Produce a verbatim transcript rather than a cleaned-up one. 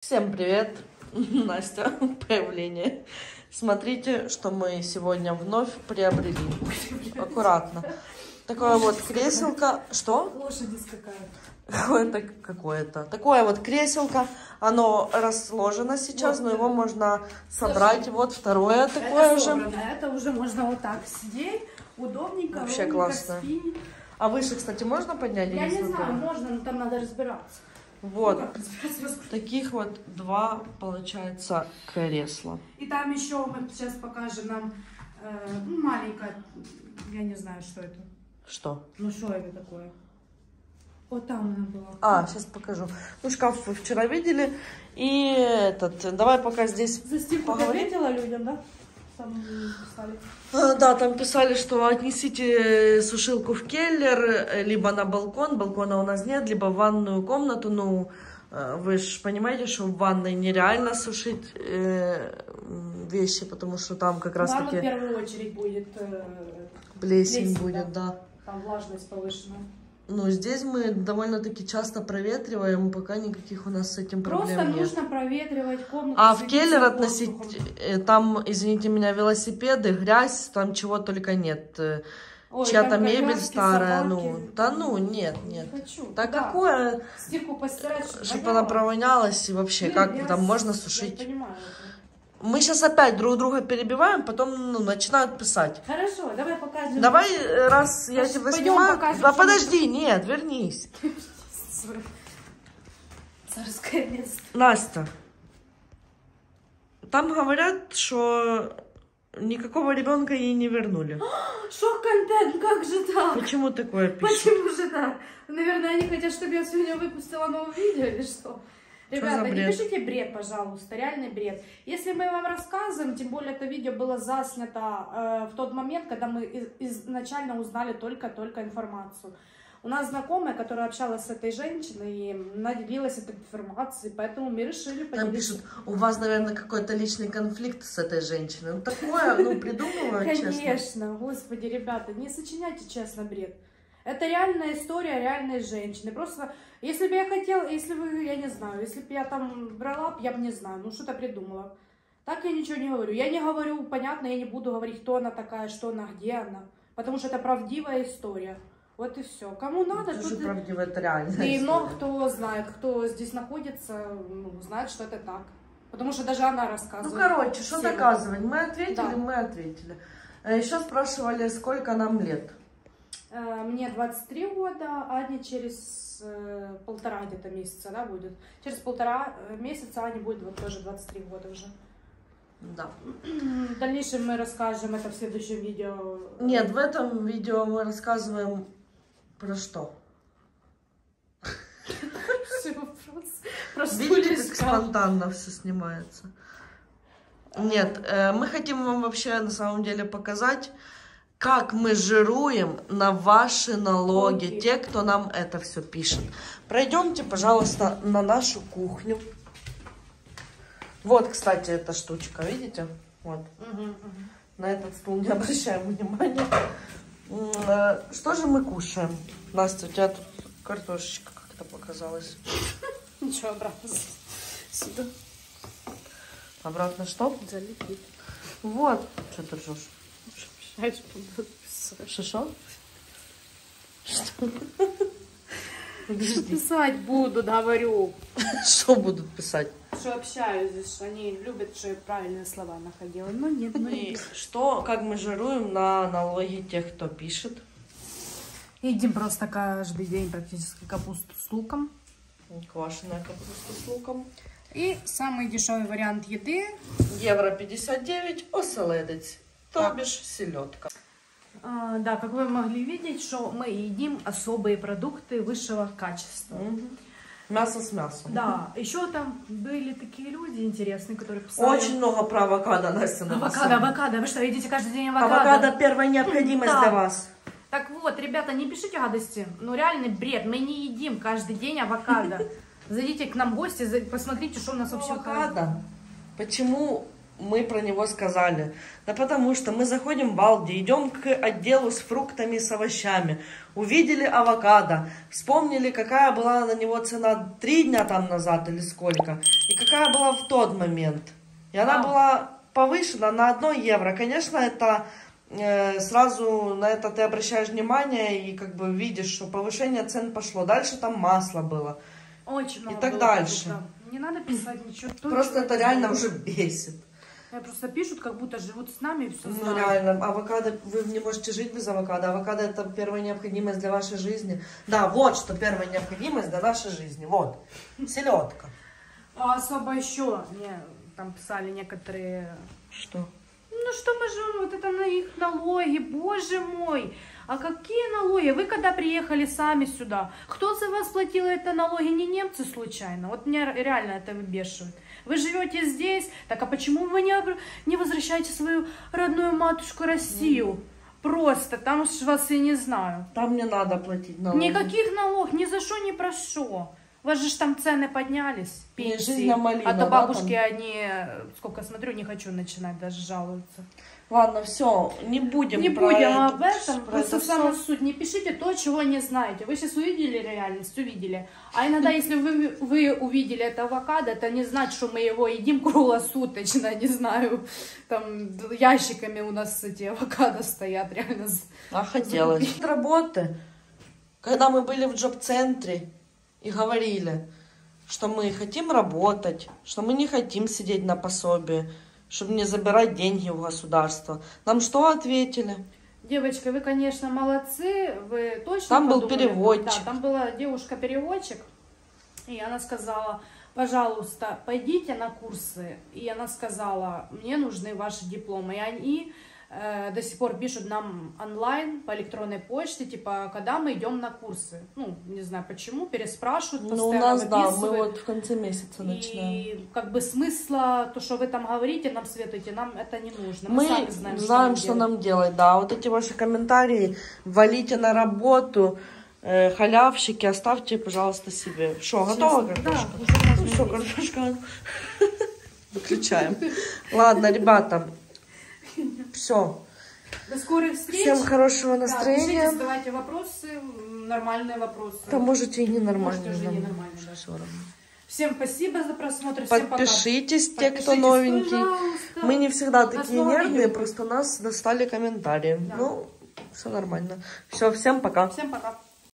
Всем привет, Настя, появление. Смотрите, что мы сегодня вновь приобрели. Аккуратно. Такое вот креселко. Что? Лошадь какая-то. Какое-то. Такое вот креселко. Оно расложено сейчас, но его можно собрать. Вот второе такое же. Это уже можно вот так сидеть. Удобненько. Вообще классно. А выше, кстати, можно поднять? Я не знаю, можно, но там надо разбираться. Вот, таких вот два, получается, кресла. И там еще мы сейчас покажем нам э, маленькое, я не знаю, что это. Что? Ну, что это такое? Вот там она была. А, сейчас покажу. Ну, шкаф вы вчера видели. И этот, давай пока здесь поговорим людям, да? Там писали. Да, там писали, что отнесите сушилку в келлер, либо на балкон, балкона у нас нет, либо в ванную комнату. Ну, вы же понимаете, что в ванной нереально сушить э, вещи, потому что там как раз таки... В первую очередь будет... Э, плесень, плесень будет, да. да. Там влажность повышена. Ну, здесь мы довольно-таки часто проветриваем, пока никаких у нас с этим проблем Просто нет. Просто нужно проветривать комнату. А в келлер относить, там, извините меня, велосипеды, грязь, там чего только нет. Чья-то мебель старая, собаки. ну, да ну, нет, нет. Хочу. Так да. какое, Стирку постирать, чтобы она провонялась и вообще, Блин, как там можно сушить. Мы сейчас опять друг друга перебиваем, потом ну, начинают писать. Хорошо, давай покажем. Давай, раз я Пойдем, тебя снимаю... Покажем, да подожди, нет, вернись. Царское место. Настя, там говорят, что никакого ребенка ей не вернули. Шок-контент, как же так? Почему такое пишут? Почему же так? Наверное, они хотят, чтобы я сегодня выпустила новое видео или что? Ребята, не пишите бред, пожалуйста, реальный бред. Если мы вам рассказываем, тем более это видео было заснято э, в тот момент, когда мы из изначально узнали только-только информацию. У нас знакомая, которая общалась с этой женщиной, и наделилась этой информацией, поэтому мы решили... Поделиться. Там пишут, у вас, наверное, какой-то личный конфликт с этой женщиной. Ну такое, ну придумывают, честно. Конечно, господи, ребята, не сочиняйте, честно, бред. Это реальная история реальной женщины. Просто, если бы я хотела, если бы, я не знаю, если бы я там брала, я бы не знаю, ну что-то придумала. Так я ничего не говорю. Я не говорю, понятно, я не буду говорить, кто она такая, что она, где она. Потому что это правдивая история. Вот и все. Кому надо, это же правдивая, это реальная история. И много кто знает, кто здесь находится, ну, знает, что это так. Потому что даже она рассказывает. Ну, короче, что доказывать? Мы ответили, да. мы ответили. Еще спрашивали, сколько нам лет. Мне двадцать три года, Аня через э, полтора где-то месяца, да, будет. Через полтора месяца Аня будет вот тоже двадцать три года уже. Да. В дальнейшем мы расскажем это в следующем видео. Нет, в этом видео мы рассказываем про что? Видите, как спонтанно все снимается. Нет, мы хотим вам вообще на самом деле показать, как мы жируем на ваши налоги, Ой. те, кто нам это все пишет. Пройдемте, пожалуйста, на нашу кухню. Вот, кстати, эта штучка, видите? Вот. Угу, угу. На этот стул не обращаем внимания. Что же мы кушаем? Настя, у тебя тут картошечка как-то показалась. Ничего, обратно сюда. Обратно что? Залепить. Вот. Что ты ржешь? Что? Что? Писать буду, говорю. Что будут писать? Что общаюсь здесь, они любят, что я правильные слова находила. Но нет, ну и что, как мы жируем на налоги тех, кто пишет? Едим просто каждый день практически капусту с луком. Квашеная капуста с луком. И самый дешевый вариант еды. евро пятьдесят девять оселедец. То бишь селедка. А, да, как вы могли видеть, что мы едим особые продукты высшего качества. Угу. Мясо с мясом. Да, еще там были такие люди интересные, которые писали... Очень много про авокадо, Настя. Авокадо, авокадо. Вы что, едите каждый день авокадо? Авокадо первая необходимость да. для вас. Так вот, ребята, не пишите гадости. Ну, реальный бред. Мы не едим каждый день авокадо. Зайдите к нам в гости, посмотрите, что у нас вообще авокадо. Почему... мы про него сказали? Да потому что мы заходим в Aldi, идем к отделу с фруктами, с овощами, увидели авокадо, вспомнили, какая была на него цена три дня там назад или сколько, и какая была в тот момент. И она а. была повышена на одно евро. Конечно, это э, сразу на это ты обращаешь внимание и как бы видишь, что повышение цен пошло. Дальше там масло было. Очень много. И так дальше. Продукта. Не надо писать ничего. Кто просто это реально делает? Уже бесит. Я просто пишут, как будто живут с нами и все знают. Ну реально, авокадо, вы не можете жить без авокадо. Авокадо это первая необходимость для вашей жизни. Да, вот что первая необходимость для нашей жизни. Вот. Селедка. А особо еще не, там писали некоторые. Что? Ну что мы же, вот это на их налоги, боже мой. А какие налоги? Вы когда приехали сами сюда, кто за вас платил это налоги? Не немцы случайно? Вот меня реально это выбешивает. Вы живете здесь, так а почему вы не, не возвращаете свою родную матушку Россию? Mm. Просто, там уж вас я не знаю. Там не надо платить налоги. Никаких налог, ни за что, ни про что. У вас же там цены поднялись, пенсии, малина, а до бабушки да, они, сколько смотрю, не хочу начинать даже жаловаться. Ладно, все, не будем Не про будем это, об этом, про просто это самая суть, не пишите то, чего не знаете. Вы сейчас увидели реальность, увидели. А иногда, если вы, вы увидели это авокадо, это не значит, что мы его едим круглосуточно, не знаю, там ящиками у нас эти авокадо стоят, реально. А хотелось. От работы, когда мы были в джоб-центре, и говорили, что мы хотим работать, что мы не хотим сидеть на пособии, чтобы не забирать деньги у государства. Нам что ответили? Девочка, вы, конечно, молодцы, вы точно Там подумали? Был переводчик. Да, там была девушка-переводчик, и она сказала, пожалуйста, пойдите на курсы. И она сказала, мне нужны ваши дипломы. И они э, до сих пор пишут нам онлайн по электронной почте, типа, когда мы идем на курсы. Ну, не знаю почему, переспрашивают, постоянно Ну, у нас, да, мы вот в конце месяца начинаем. И как бы смысла, то, что вы там говорите, нам советуете, нам это не нужно. Мы, мы сами знаем, что, знаем, нам, что делать. нам делать. Да, вот эти ваши комментарии, валите на работу, э, халявщики, оставьте, пожалуйста, себе. Что, готова картошка? Да, ну что, картошка? Выключаем. Ладно, ребята. Все. До скорых встреч. Всем хорошего настроения. Да, задавайте вопросы, нормальные вопросы. Да можете и ненормальные. Можете уже ненормальные, да. Все равно. Всем спасибо за просмотр. Всем Подпишитесь, пока. те, Подпишитесь, кто новенький. Пожалуйста. Мы не всегда такие нервные, просто нас достали комментарии. Да. Ну, все нормально. Все, всем пока. Всем пока.